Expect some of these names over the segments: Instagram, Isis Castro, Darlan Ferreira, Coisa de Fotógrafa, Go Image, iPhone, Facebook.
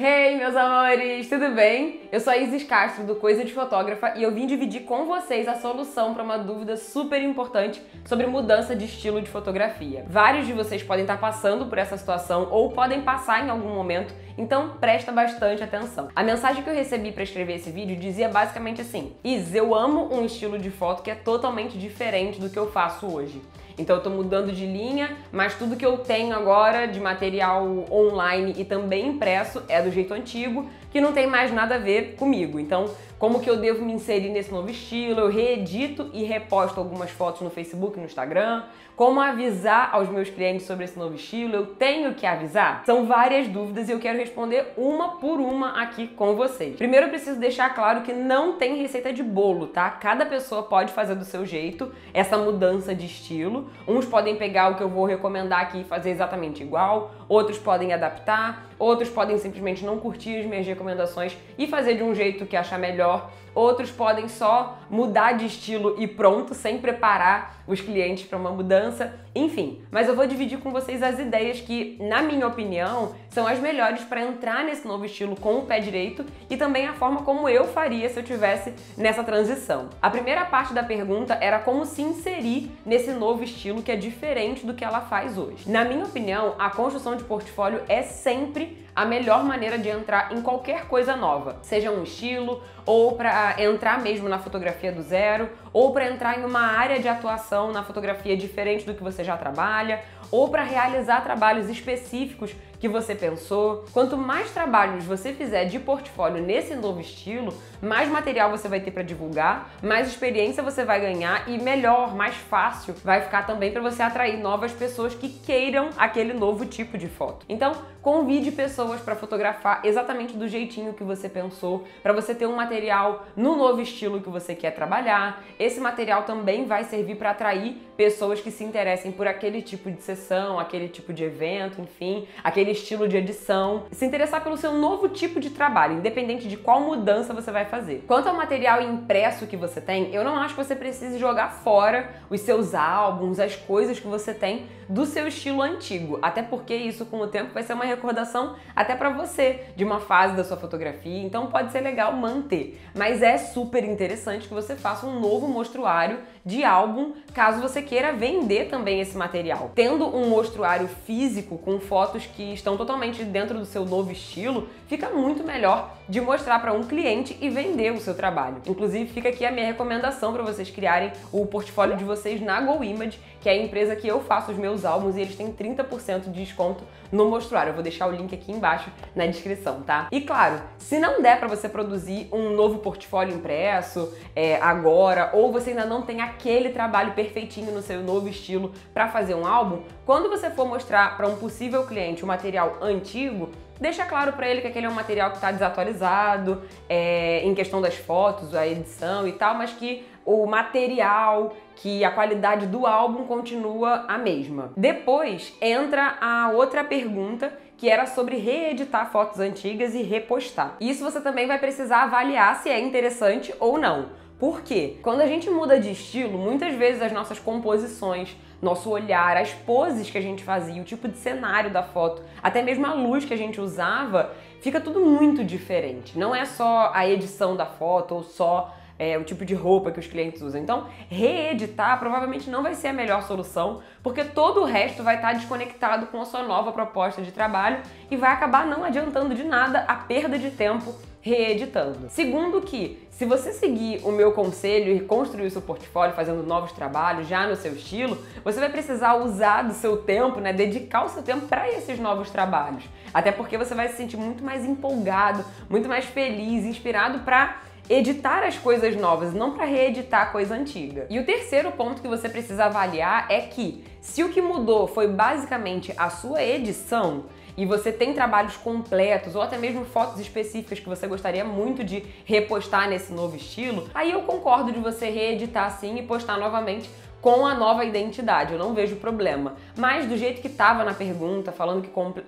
Hey, meus amores, tudo bem? Eu sou a Isis Castro do Coisa de Fotógrafa e eu vim dividir com vocês a solução para uma dúvida super importante sobre mudança de estilo de fotografia. Vários de vocês podem estar passando por essa situação ou podem passar em algum momento, então presta bastante atenção. A mensagem que eu recebi para escrever esse vídeo dizia basicamente assim: Isis, eu amo um estilo de foto que é totalmente diferente do que eu faço hoje. Então eu tô mudando de linha, mas tudo que eu tenho agora de material online e também impresso é do jeito antigo, que não tem mais nada a ver comigo. Então, como que eu devo me inserir nesse novo estilo? Eu reedito e reposto algumas fotos no Facebook, no Instagram. Como avisar aos meus clientes sobre esse novo estilo? Eu tenho que avisar? São várias dúvidas e eu quero responder uma por uma aqui com vocês. Primeiro eu preciso deixar claro que não tem receita de bolo, tá? Cada pessoa pode fazer do seu jeito essa mudança de estilo. Uns podem pegar o que eu vou recomendar aqui e fazer exatamente igual, outros podem adaptar, outros podem simplesmente não curtir as minhas recomendações e fazer de um jeito que achar melhor, outros podem só mudar de estilo e pronto, sem preparar os clientes para uma mudança, enfim. Mas eu vou dividir com vocês as ideias que, na minha opinião, são as melhores para entrar nesse novo estilo com o pé direito e também a forma como eu faria se eu tivesse nessa transição. A primeira parte da pergunta era como se inserir nesse novo estilo que é diferente do que ela faz hoje. Na minha opinião, a construção de portfólio é sempre a melhor maneira de entrar em qualquer coisa nova, seja um estilo ou para entrar mesmo na fotografia do zero, ou para entrar em uma área de atuação na fotografia diferente do que você já trabalha, ou para realizar trabalhos específicos que você pensou. Quanto mais trabalhos você fizer de portfólio nesse novo estilo, mais material você vai ter para divulgar, mais experiência você vai ganhar e melhor, mais fácil vai ficar também para você atrair novas pessoas que queiram aquele novo tipo de foto. Então, convide pessoas para fotografar exatamente do jeitinho que você pensou, para você ter um material no novo estilo que você quer trabalhar. Esse material também vai servir para atrair pessoas que se interessem por aquele tipo de sessão, aquele tipo de evento, enfim, aquele estilo de edição, se interessar pelo seu novo tipo de trabalho, independente de qual mudança você vai fazer. Quanto ao material impresso que você tem, eu não acho que você precise jogar fora os seus álbuns, as coisas que você tem do seu estilo antigo, até porque isso com o tempo vai ser uma recordação até para você de uma fase da sua fotografia, então pode ser legal manter, mas é super interessante que você faça um novo mostruário de álbum, caso você queira vender também esse material. Tendo um mostruário físico com fotos que estão totalmente dentro do seu novo estilo, fica muito melhor de mostrar para um cliente e vender o seu trabalho. Inclusive, fica aqui a minha recomendação para vocês criarem o portfólio de vocês na Go Image, que é a empresa que eu faço os meus álbuns, e eles têm 30% de desconto no mostruário. Eu vou deixar o link aqui embaixo na descrição, tá? E claro, se não der para você produzir um novo portfólio impresso agora, ou você ainda não tem aquele trabalho perfeitinho no seu novo estilo para fazer um álbum, quando você for mostrar para um possível cliente o material antigo, deixa claro para ele que aquele é um material que está desatualizado em questão das fotos, a edição e tal, mas que o material, que a qualidade do álbum continua a mesma. Depois entra a outra pergunta, que era sobre reeditar fotos antigas e repostar. Isso você também vai precisar avaliar se é interessante ou não. Por quê? Quando a gente muda de estilo, muitas vezes as nossas composições, nosso olhar, as poses que a gente fazia, o tipo de cenário da foto, até mesmo a luz que a gente usava, fica tudo muito diferente. Não é só a edição da foto ou só o tipo de roupa que os clientes usam. Então, reeditar provavelmente não vai ser a melhor solução, porque todo o resto vai estar desconectado com a sua nova proposta de trabalho e vai acabar não adiantando de nada, a perda de tempo reeditando. Segundo que, se você seguir o meu conselho e construir o seu portfólio fazendo novos trabalhos já no seu estilo, você vai precisar usar do seu tempo, né, dedicar o seu tempo para esses novos trabalhos. Até porque você vai se sentir muito mais empolgado, muito mais feliz, inspirado para editar as coisas novas, não para reeditar a coisa antiga. E o terceiro ponto que você precisa avaliar é que, se o que mudou foi basicamente a sua edição e você tem trabalhos completos ou até mesmo fotos específicas que você gostaria muito de repostar nesse novo estilo, aí eu concordo de você reeditar sim e postar novamente com a nova identidade, eu não vejo problema. Mas do jeito que estava na pergunta, falando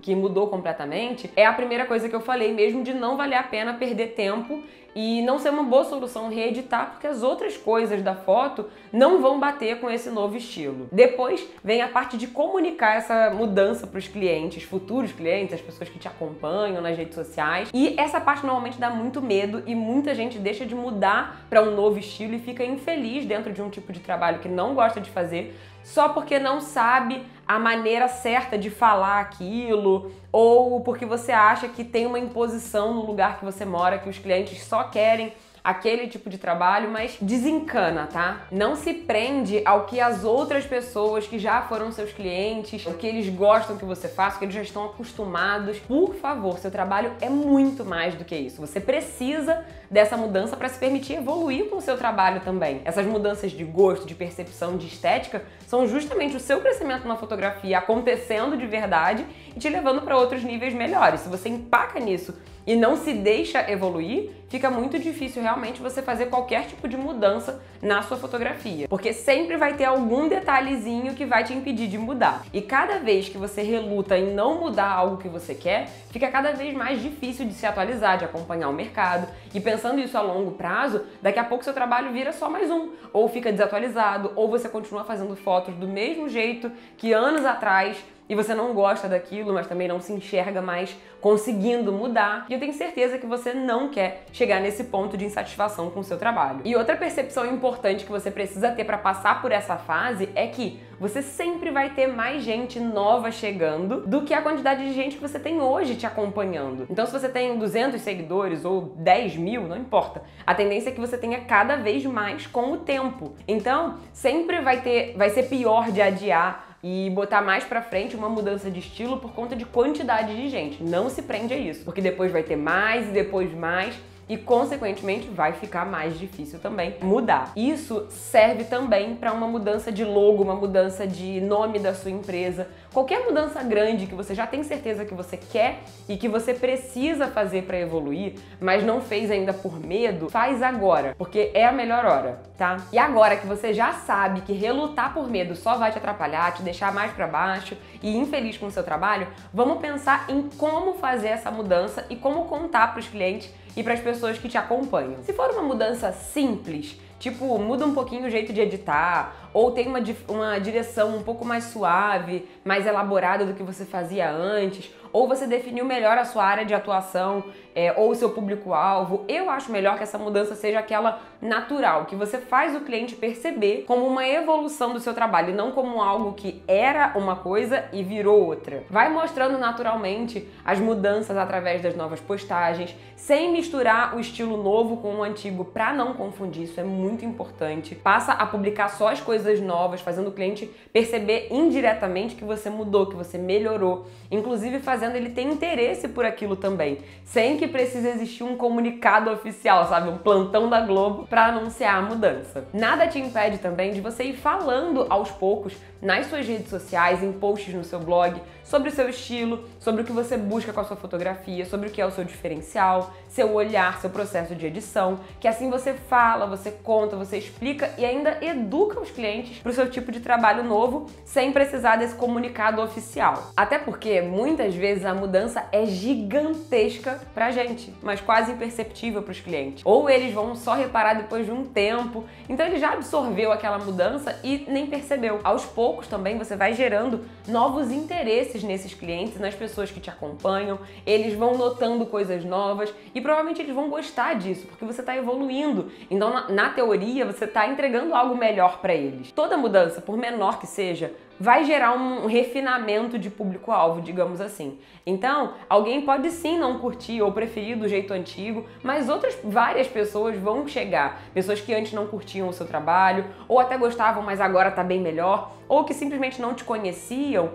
que mudou completamente, é a primeira coisa que eu falei mesmo, de não valer a pena perder tempo e não ser uma boa solução reeditar, porque as outras coisas da foto não vão bater com esse novo estilo. Depois vem a parte de comunicar essa mudança para os clientes, futuros clientes, as pessoas que te acompanham nas redes sociais, e essa parte normalmente dá muito medo e muita gente deixa de mudar para um novo estilo e fica infeliz dentro de um tipo de trabalho que não gosta de fazer, só porque não sabe a maneira certa de falar aquilo, ou porque você acha que tem uma imposição no lugar que você mora, que os clientes só querem aquele tipo de trabalho, mas desencana, tá? Não se prende ao que as outras pessoas que já foram seus clientes, o que eles gostam que você faça, o que eles já estão acostumados. Por favor, seu trabalho é muito mais do que isso. Você precisa dessa mudança para se permitir evoluir com o seu trabalho também. Essas mudanças de gosto, de percepção, de estética, são justamente o seu crescimento na fotografia acontecendo de verdade e te levando para outros níveis melhores. Se você empaca nisso e não se deixa evoluir, fica muito difícil realmente você fazer qualquer tipo de mudança na sua fotografia, porque sempre vai ter algum detalhezinho que vai te impedir de mudar. E cada vez que você reluta em não mudar algo que você quer, fica cada vez mais difícil de se atualizar, de acompanhar o mercado. E pensando isso a longo prazo, daqui a pouco seu trabalho vira só mais um, ou fica desatualizado, ou você continua fazendo fotos do mesmo jeito que anos atrás, e você não gosta daquilo, mas também não se enxerga mais conseguindo mudar. E eu tenho certeza que você não quer chegar nesse ponto de insatisfação com o seu trabalho. E outra percepção importante que você precisa ter para passar por essa fase é que você sempre vai ter mais gente nova chegando do que a quantidade de gente que você tem hoje te acompanhando. Então, se você tem 200 seguidores ou 10 mil, não importa. A tendência é que você tenha cada vez mais com o tempo. Então, sempre vai ser pior de adiar e botar mais pra frente uma mudança de estilo por conta de quantidade de gente. Não se prende a isso, porque depois vai ter mais e depois mais, e consequentemente vai ficar mais difícil também mudar. Isso serve também para uma mudança de logo, uma mudança de nome da sua empresa, qualquer mudança grande que você já tem certeza que você quer e que você precisa fazer para evoluir, mas não fez ainda por medo, faz agora, porque é a melhor hora, tá? E agora que você já sabe que relutar por medo só vai te atrapalhar, te deixar mais para baixo e infeliz com o seu trabalho, vamos pensar em como fazer essa mudança e como contar para os clientes e para as pessoas que te acompanham. Se for uma mudança simples, tipo, muda um pouquinho o jeito de editar, ou tem uma direção um pouco mais suave, mais elaborada do que você fazia antes, ou você definiu melhor a sua área de atuação, ou o seu público-alvo, eu acho melhor que essa mudança seja aquela natural, que você faz o cliente perceber como uma evolução do seu trabalho, e não como algo que era uma coisa e virou outra. Vai mostrando naturalmente as mudanças através das novas postagens, sem misturar o estilo novo com o antigo, pra não confundir, isso é muito importante. Passa a publicar só as coisas novas, fazendo o cliente perceber indiretamente que você mudou, que você melhorou, inclusive fazendo ele ter interesse por aquilo também, sem que precise existir um comunicado oficial, sabe, um plantão da Globo para anunciar a mudança. Nada te impede também de você ir falando aos poucos nas suas redes sociais, em posts no seu blog, sobre o seu estilo, sobre o que você busca com a sua fotografia, sobre o que é o seu diferencial, seu olhar, seu processo de edição, que assim você fala, você conta, você explica e ainda educa os clientes para o seu tipo de trabalho novo, sem precisar desse comunicado oficial. Até porque muitas vezes a mudança é gigantesca pra gente, mas quase imperceptível para os clientes. Ou eles vão só reparar depois de um tempo, então ele já absorveu aquela mudança e nem percebeu. Aos poucos também você vai gerando novos interesses nesses clientes, nas pessoas que te acompanham, eles vão notando coisas novas e provavelmente eles vão gostar disso, porque você está evoluindo. Então, na teoria, você está entregando algo melhor para eles. Toda mudança, por menor que seja, vai gerar um refinamento de público-alvo, digamos assim. Então, alguém pode sim não curtir ou preferir do jeito antigo, mas várias pessoas vão chegar. Pessoas que antes não curtiam o seu trabalho, ou até gostavam, mas agora tá bem melhor, ou que simplesmente não te conheciam,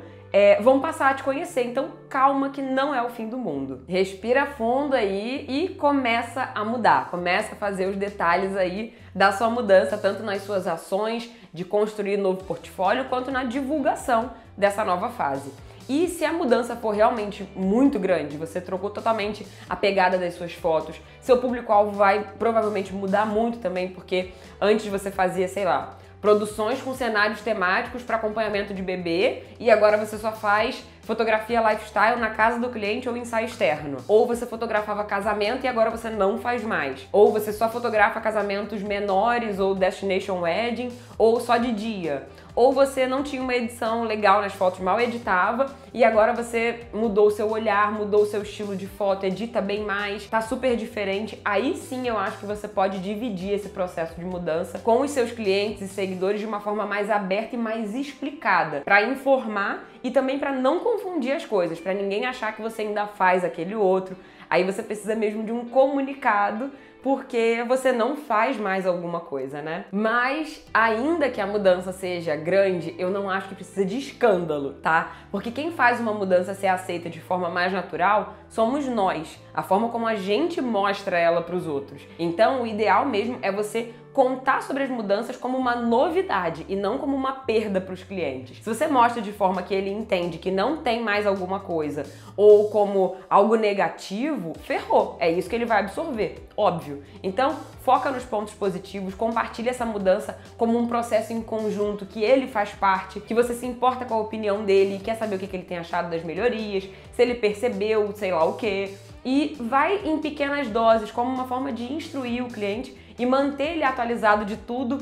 vão passar a te conhecer. Então, calma que não é o fim do mundo. Respira fundo aí e começa a mudar. Começa a fazer os detalhes aí da sua mudança, tanto nas suas ações de construir novo portfólio, quanto na divulgação dessa nova fase. E se a mudança for realmente muito grande, você trocou totalmente a pegada das suas fotos, seu público-alvo vai provavelmente mudar muito também, porque antes você fazia, sei lá, produções com cenários temáticos para acompanhamento de bebê, e agora você só faz fotografia lifestyle na casa do cliente ou ensaio externo. Ou você fotografava casamento e agora você não faz mais. Ou você só fotografa casamentos menores ou destination wedding, ou só de dia. Ou você não tinha uma edição legal nas fotos, mal editava, e agora você mudou o seu olhar, mudou o seu estilo de foto, edita bem mais, tá super diferente. Aí sim eu acho que você pode dividir esse processo de mudança com os seus clientes e seguidores de uma forma mais aberta e mais explicada, pra informar e também pra não confundir as coisas, pra ninguém achar que você ainda faz aquele outro. Aí você precisa mesmo de um comunicado, porque você não faz mais alguma coisa, né? Mas, ainda que a mudança seja grande, eu não acho que precisa de escândalo, tá? Porque quem faz uma mudança ser aceita de forma mais natural somos nós, a forma como a gente mostra ela pros outros. Então, o ideal mesmo é você contar sobre as mudanças como uma novidade e não como uma perda para os clientes. Se você mostra de forma que ele entende que não tem mais alguma coisa ou como algo negativo, ferrou. É isso que ele vai absorver, óbvio. Então, foca nos pontos positivos, compartilha essa mudança como um processo em conjunto, que ele faz parte, que você se importa com a opinião dele, quer saber o que ele tem achado das melhorias, se ele percebeu, sei lá o quê. E vai em pequenas doses, como uma forma de instruir o cliente e manter ele atualizado de tudo,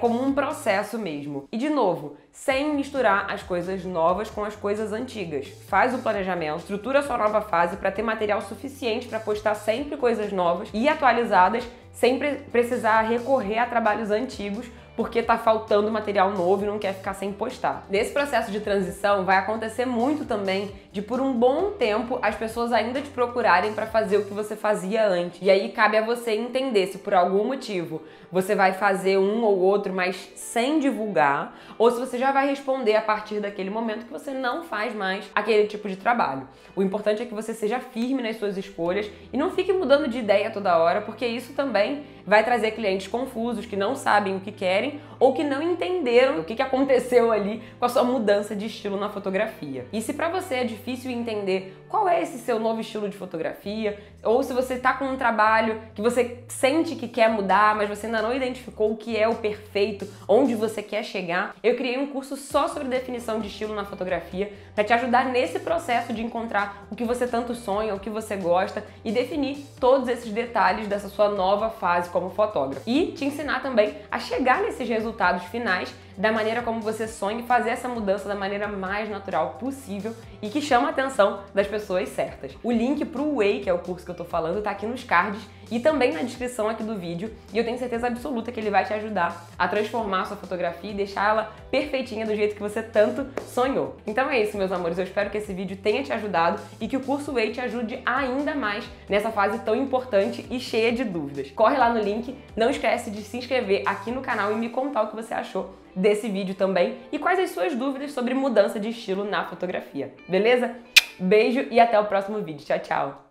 como um processo mesmo. E de novo, sem misturar as coisas novas com as coisas antigas. Faz o planejamento, estrutura sua nova fase para ter material suficiente para postar sempre coisas novas e atualizadas, sem precisar recorrer a trabalhos antigos, porque tá faltando material novo e não quer ficar sem postar. Nesse processo de transição vai acontecer muito também de, por um bom tempo, as pessoas ainda te procurarem para fazer o que você fazia antes. E aí cabe a você entender se por algum motivo você vai fazer um ou outro, mas sem divulgar, ou se você já vai responder a partir daquele momento que você não faz mais aquele tipo de trabalho. O importante é que você seja firme nas suas escolhas e não fique mudando de ideia toda hora, porque isso também vai trazer clientes confusos, que não sabem o que querem, ou que não entenderam o que aconteceu ali com a sua mudança de estilo na fotografia. E se pra você é difícil entender qual é esse seu novo estilo de fotografia, ou se você tá com um trabalho que você sente que quer mudar, mas você ainda não identificou o que é o perfeito, onde você quer chegar, eu criei um curso só sobre definição de estilo na fotografia pra te ajudar nesse processo de encontrar o que você tanto sonha, o que você gosta e definir todos esses detalhes dessa sua nova fase como fotógrafo. E te ensinar também a chegar nesse resultados finais da maneira como você sonha, e fazer essa mudança da maneira mais natural possível e que chama a atenção das pessoas certas. O link pro Way, que é o curso que eu tô falando, tá aqui nos cards e também na descrição aqui do vídeo, e eu tenho certeza absoluta que ele vai te ajudar a transformar a sua fotografia e deixar ela perfeitinha do jeito que você tanto sonhou. Então é isso, meus amores, eu espero que esse vídeo tenha te ajudado e que o curso Way te ajude ainda mais nessa fase tão importante e cheia de dúvidas. Corre lá no link, não esquece de se inscrever aqui no canal e me contar o que você achou desse vídeo também e quais as suas dúvidas sobre mudança de estilo na fotografia, beleza? Beijo e até o próximo vídeo. Tchau, tchau!